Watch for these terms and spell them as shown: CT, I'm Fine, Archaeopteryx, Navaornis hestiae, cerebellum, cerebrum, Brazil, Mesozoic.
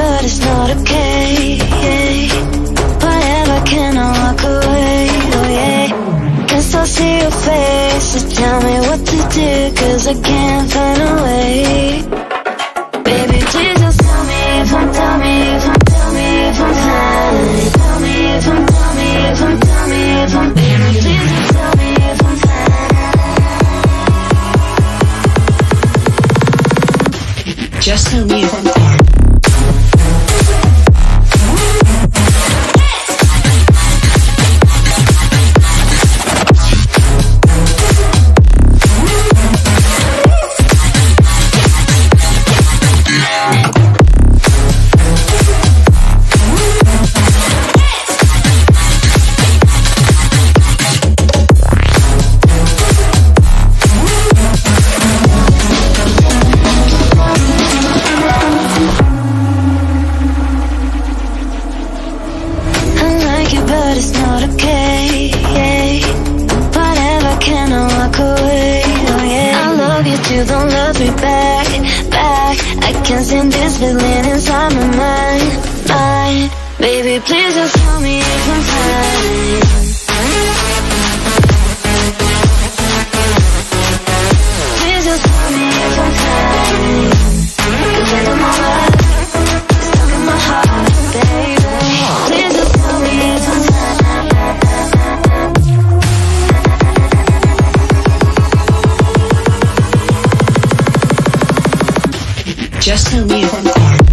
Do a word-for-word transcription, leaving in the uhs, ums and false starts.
but it's not okay. Whatever, can I walk away? Oh yeah. Can still see your face, so tell me what to do, cause I can't find a way. Baby, please just tell me if I'm, tell me if I'm, tell me if I'm fine. Tell me if I'm, tell me if I'm, tell me if I'm, baby, please just tell me if I'm fine. Just tell me if I'm fine. Just tell me if I'm fine.